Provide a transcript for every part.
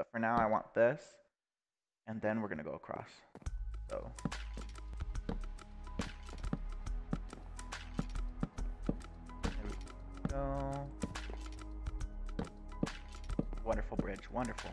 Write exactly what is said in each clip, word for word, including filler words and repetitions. But for now, I want this, and then we're gonna go across. So. There we go. Wonderful bridge, wonderful.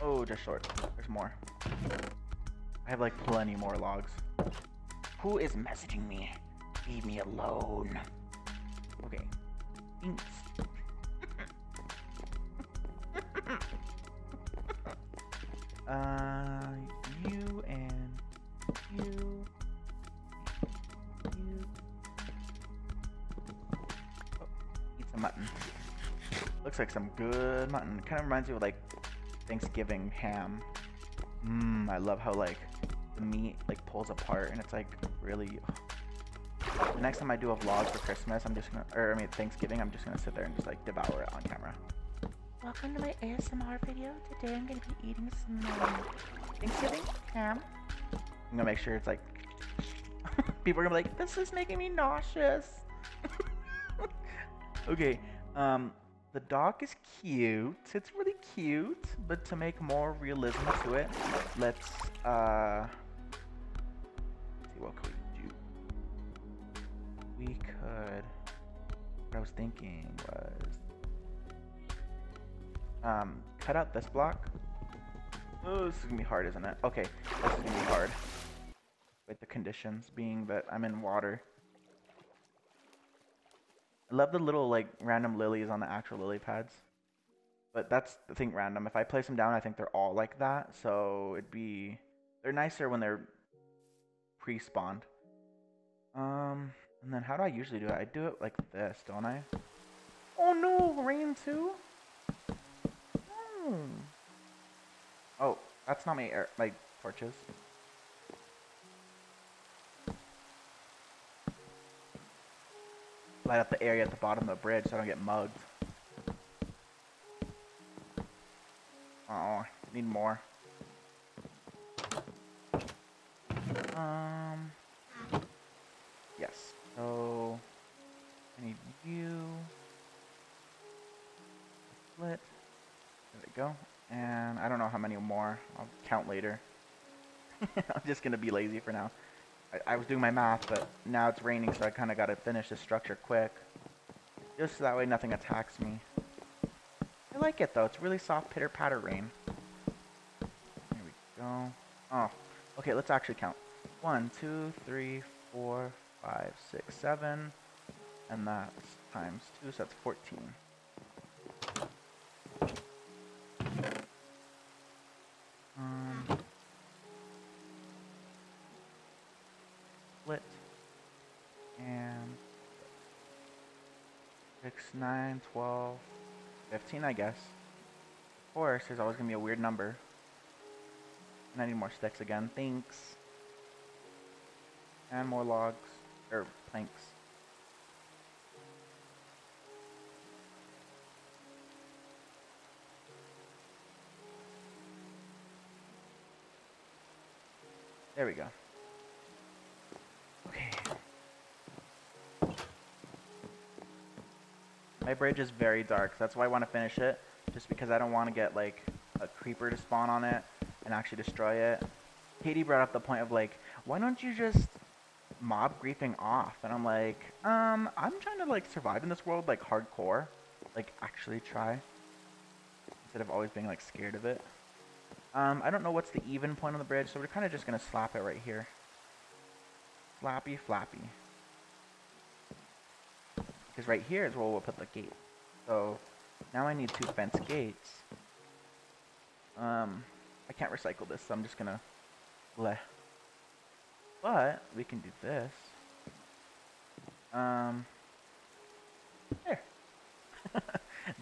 Oh, just short. There's more. I have like plenty more logs. Who is messaging me? Leave me alone. Okay. Thanks. Uh, you and you, you. Oh, eat some mutton. Looks like some good mutton. Kind of reminds me of like Thanksgiving ham. Mmm, I love how like the meat like pulls apart and it's like really. Ugh. The next time I do a vlog for Christmas, I'm just gonna, or I mean Thanksgiving, I'm just gonna sit there and just like devour it on camera. Welcome to my A S M R video. Today I'm gonna be eating some um, Thanksgiving ham. I'm gonna make sure it's like people are gonna be like, this is making me nauseous. Okay, um, the dog is cute. It's really cute, but to make more realism to it, let's uh, let's see what could we do. We could. What I was thinking was. Um, cut out this block. Oh, this is gonna be hard, isn't it? Okay, this is gonna be hard. With the conditions being that I'm in water. I love the little, like, random lilies on the actual lily pads. But that's the thing, random. If I place them down, I think they're all like that. So it'd be... They're nicer when they're pre-spawned. Um, and then how do I usually do it? I do it like this, don't I? Oh no, rain too? Oh, that's not my air, like torches. Light up the area at the bottom of the bridge so I don't get mugged. Oh, need more. Um. Yes. So I need you. Split. There we go. And I don't know how many more. I'll count later. I'm just going to be lazy for now. I, I was doing my math, but now it's raining, so I kind of got to finish this structure quick. Just so that way nothing attacks me. I like it, though. It's really soft pitter-patter rain. There we go. Oh, okay, let's actually count. One, two, three, four, five, six, seven. And that's times two, so that's fourteen. And six, nine, twelve, fifteen, I guess. Of course, there's always going to be a weird number. And I need more sticks again. Thanks. And more logs. Or planks. There we go. My bridge is very dark, so that's why I want to finish it, just because I don't want to get like a creeper to spawn on it and actually destroy it. Katie brought up the point of like, why don't you just mob griefing off? And I'm like, um, I'm trying to like survive in this world like hardcore, like actually try, instead of always being like scared of it. Um, I don't know what's the even point on the bridge, so we're kind of just gonna slap it right here. Flappy, flappy. Because right here is where we'll put the gate. So now I need two fence gates. Um, I can't recycle this, so I'm just gonna bleh. But we can do this. Um, there.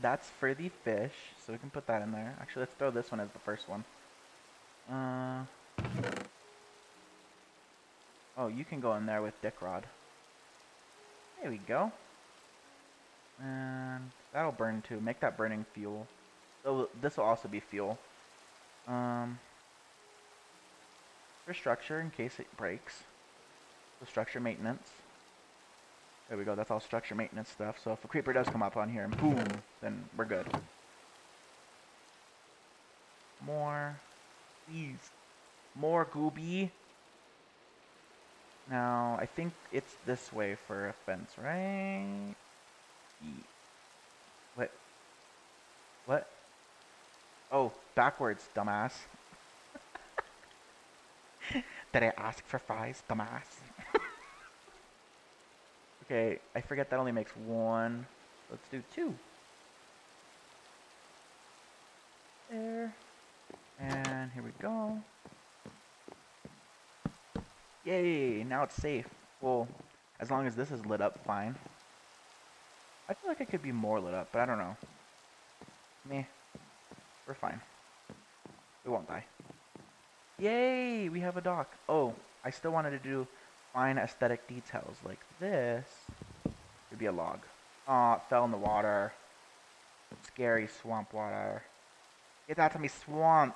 That's for the fish, so we can put that in there. Actually, let's throw this one as the first one. Uh, oh, you can go in there with dick rod. There we go. And that'll burn too. Make that burning fuel. So this will also be fuel. Um, for structure in case it breaks. So structure maintenance. There we go. That's all structure maintenance stuff. So if a creeper does come up on here and boom, then we're good. more. Please. More Gooby. Now, I think it's this way for a fence, right? What? What? Oh, backwards, dumbass. Did I ask for fries, dumbass? Okay, I forget that only makes one. Let's do two. There. And here we go. Yay, now it's safe. Well, as long as this is lit up, fine. I feel like it could be more lit up, but I don't know. Meh. We're fine. We won't die. Yay, we have a dock. Oh, I still wanted to do fine aesthetic details like this. It'd be a log. Aw, it fell in the water. Scary swamp water. Get that to me, swamp!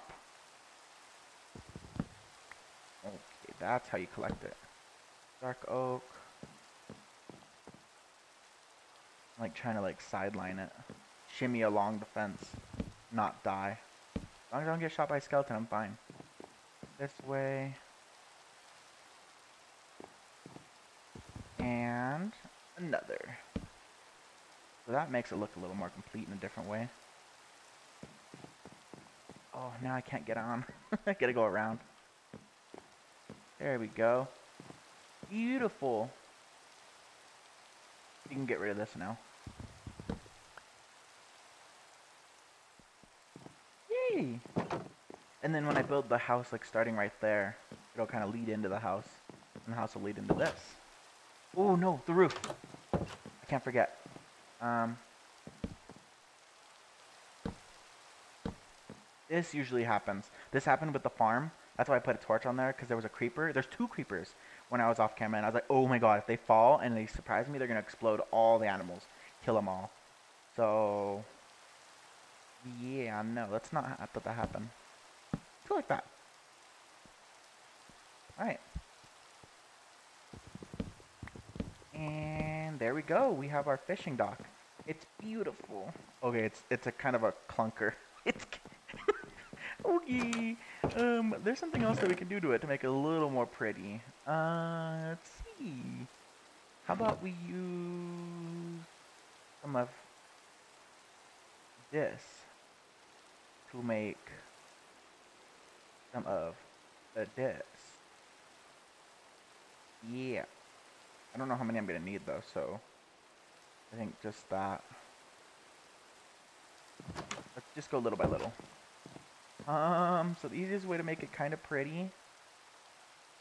Okay, that's how you collect it. Dark oak. I'm like trying to like sideline it. Shimmy along the fence. Not die. As long as I don't get shot by a skeleton, I'm fine. This way. And another. So that makes it look a little more complete in a different way. Oh, now I can't get on. I gotta go around. There we go. Beautiful. You can get rid of this now. Yay! And then when I build the house, like starting right there, it'll kind of lead into the house. And the house will lead into this. Oh no, the roof! I can't forget. Um... This usually happens. This happened with the farm. That's why I put a torch on there, because there was a creeper. There's two creepers when I was off camera, and I was like, oh my god, if they fall and they surprise me, they're going to explode all the animals. Kill them all. So, yeah, no, let's not ha let that happen. Go like that. Alright. And there we go. We have our fishing dock. It's beautiful. Okay, it's, it's a kind of a clunker. It's... Okay, um, there's something else that we can do to it to make it a little more pretty. Uh, let's see. How about we use some of this to make some of this. Yeah. I don't know how many I'm going to need, though, so I think just that. Let's just go little by little. Um, so the easiest way to make it kind of pretty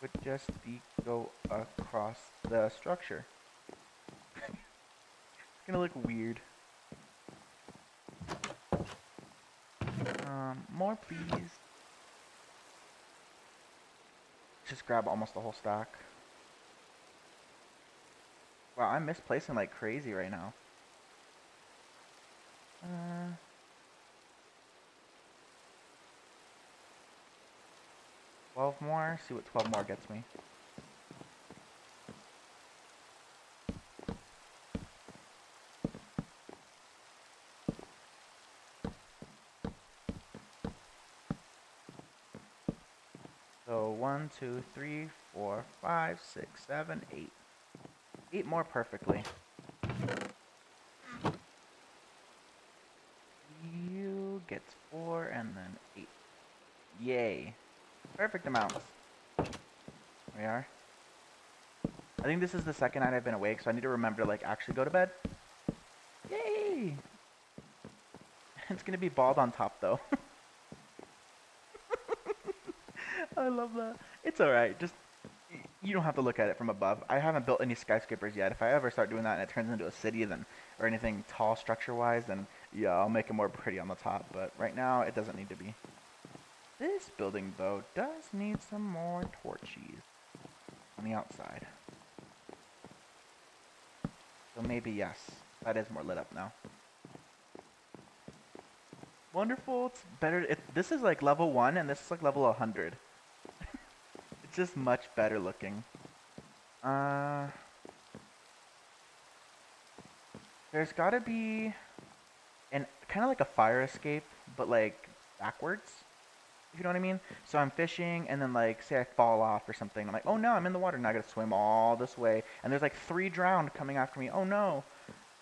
would just be go across the structure. It's gonna look weird. Um, more please. Just grab almost the whole stack. Wow, I'm misplacing like crazy right now. Uh... twelve more, see what twelve more gets me. So one, two, three, four, five, six, seven, eight. eight more perfectly. You gets four and then eight. Yay. Perfect amount. There we are. I think this is the second night I've been awake, so I need to remember to like actually go to bed. Yay! It's gonna be bald on top though. I love that. It's alright, just you don't have to look at it from above. I haven't built any skyscrapers yet. If I ever start doing that and it turns into a city then or anything tall structure wise, then yeah, I'll make it more pretty on the top, but right now it doesn't need to be. This building, though, does need some more torches on the outside. So maybe, yes, that is more lit up now. Wonderful. It's better. It, this is like level one, and this is like level one hundred. It's just much better looking. Uh, there's got to be an kind of like a fire escape, but like backwards. if you know what I mean? So I'm fishing, and then, like, say I fall off or something. I'm like, oh, no, I'm in the water. Now I got to swim all this way. And there's, like, three drowned coming after me. Oh, no.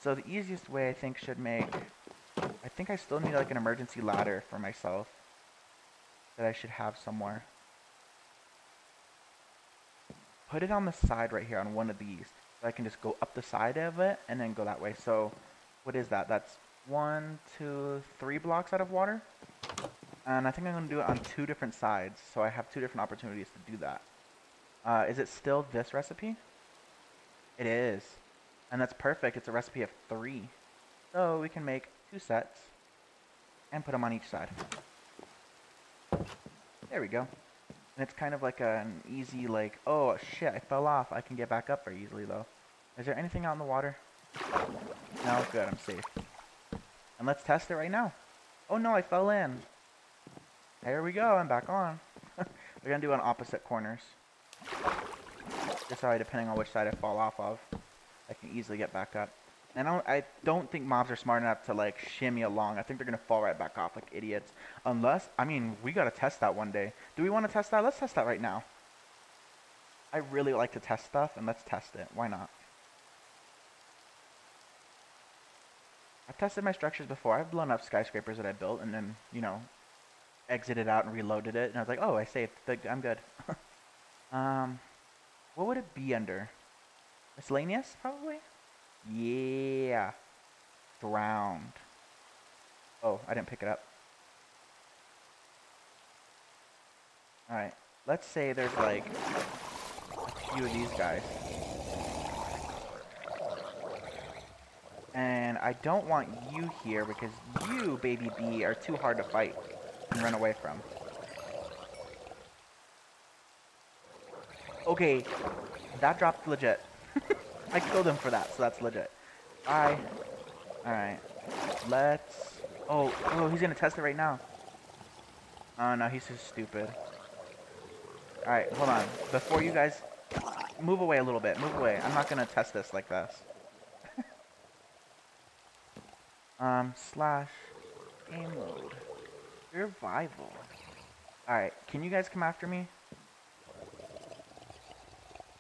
So the easiest way, I think, should make... I think I still need, like, an emergency ladder for myself that I should have somewhere. Put it on the side right here on one of these. So I can just go up the side of it and then go that way. So what is that? That's one, two, three blocks out of water. And I think I'm going to do it on two different sides. So I have two different opportunities to do that. Uh, is it still this recipe? It is. And that's perfect. It's a recipe of three. So we can make two sets and put them on each side. There we go. And it's kind of like an easy, like, oh, shit, I fell off. I can get back up very easily, though. Is there anything out in the water? No, good. I'm safe. And let's test it right now. Oh, no, I fell in. There we go. I'm back on. We're going to do it on opposite corners. Just how I, depending on which side I fall off of, I can easily get back up. And I don't, I don't think mobs are smart enough to, like, shimmy along. I think they're going to fall right back off like idiots. Unless, I mean, we got to test that one day. Do we want to test that? Let's test that right now. I really like to test stuff, and let's test it. Why not? I've tested my structures before. I've blown up skyscrapers that I built and then, you know, exited out and reloaded it. And I was like, oh, I saved. I'm good. um, what would it be under? Miscellaneous, probably? Yeah. Drowned. Oh, I didn't pick it up. Alright. Let's say there's like a few of these guys. And I don't want you here because you, baby bee, are too hard to fight and run away from. Okay. That dropped legit. I killed him for that, so that's legit. I... Alright. Let's... Oh, oh, he's gonna test it right now. Oh, no, he's so stupid. Alright, hold on. Before you guys... Move away a little bit. Move away. I'm not gonna test this like this. um, slash... Game mode. Survival. Alright, can you guys come after me?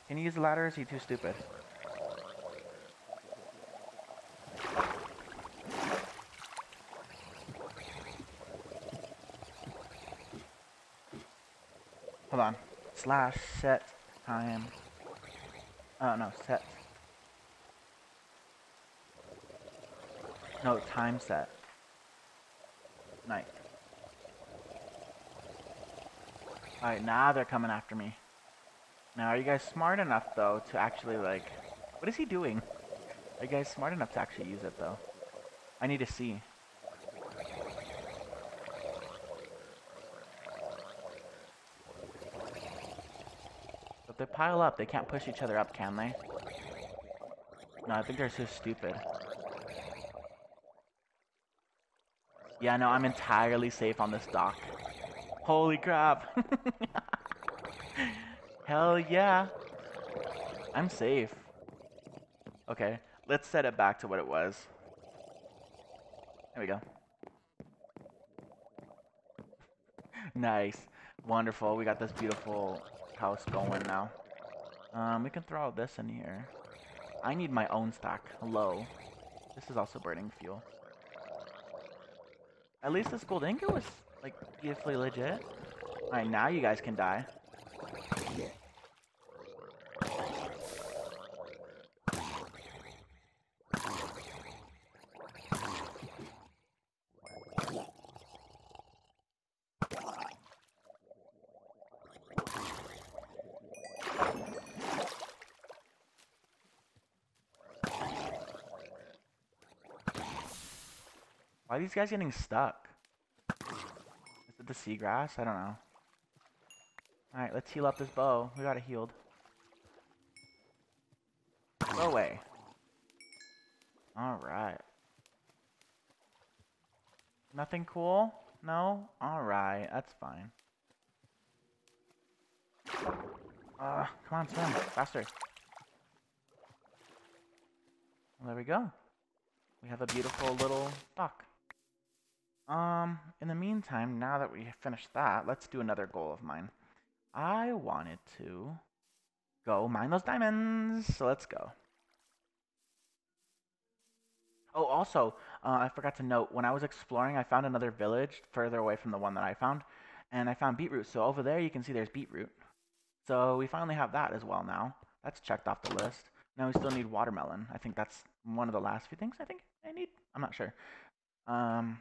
Can you use the ladder or is he too stupid? Hold on. Slash set time. Oh, no. Set. No, time set. Night. Alright, now they're coming after me. Now, are you guys smart enough, though, to actually, like... What is he doing? Are you guys smart enough to actually use it, though? I need to see. They pile up. They can't push each other up, can they? No, I think they're so stupid. Yeah, no, I'm entirely safe on this dock. Holy crap. Hell yeah. I'm safe. Okay, let's set it back to what it was. There we go. Nice. Wonderful. We got this beautiful... house going now. Um, we can throw all this in here. I need my own stock. Hello. This is also burning fuel. At least this gold ingot was, like, beautifully legit. Alright, now you guys can die. Why are these guys getting stuck? Is it the seagrass? I don't know. Alright, let's heal up this bow. We got it healed. Go away. Alright. Nothing cool? No? Alright, that's fine. Uh, come on, swim. Faster. Well, there we go. We have a beautiful little dock. Um, in the meantime, now that we have finished that, let's do another goal of mine. I wanted to go mine those diamonds, so let's go. Oh, also, uh, I forgot to note, when I was exploring, I found another village further away from the one that I found, and I found beetroot, so over there you can see there's beetroot. So we finally have that as well now. That's checked off the list. Now we still need watermelon. I think that's one of the last few things I think I need. I'm not sure. Um,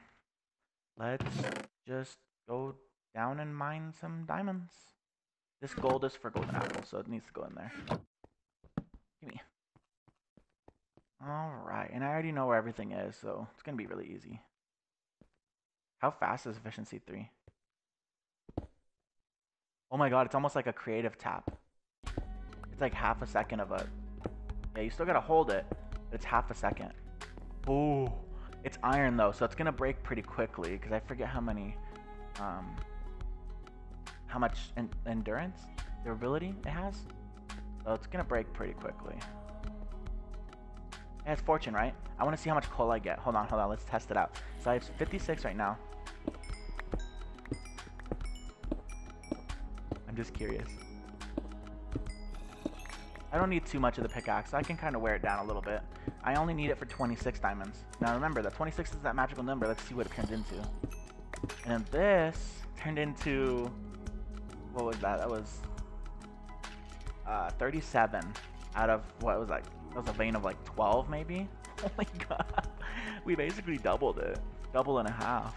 let's just go down and mine some diamonds. This gold is for golden apple, so it needs to go in there. Give me. Alright, and I already know where everything is, so it's going to be really easy. How fast is efficiency three? Oh my god, it's almost like a creative tap. It's like half a second of a... Yeah, you still got to hold it, but it's half a second. Ooh, it's iron though, so it's going to break pretty quickly, because I forget how many... Um, how much en endurance, durability it has. So it's going to break pretty quickly. It has fortune, right? I want to see how much coal I get. Hold on, hold on. Let's test it out. So I have fifty-six right now. I'm just curious. I don't need too much of the pickaxe. I can kind of wear it down a little bit. I only need it for twenty-six diamonds. Now remember, that twenty-six is that magical number. Let's see what it turns into. And this turned into... What was that? That was uh, thirty-seven out of... What was that? That was a vein of like twelve maybe. Oh my god. We basically doubled it. Double and a half.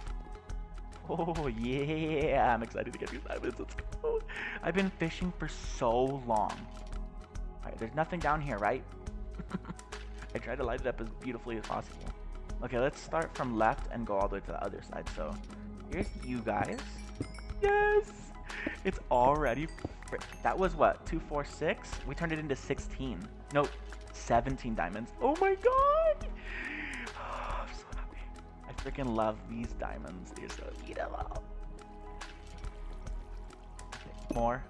Oh yeah. I'm excited to get these diamonds. Let's go. I've been fishing for so long. Alright, there's nothing down here, right? I tried to light it up as beautifully as possible. Okay, let's start from left and go all the way to the other side. So here's you guys. Yes! It's already fr that was what? two, four, six? We turned it into sixteen. Nope. seventeen diamonds. Oh my god! Oh, I'm so happy. I freaking love these diamonds. They're so beautiful. Okay, more.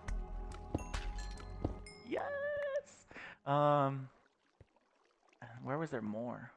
Yes! Um, where was there more?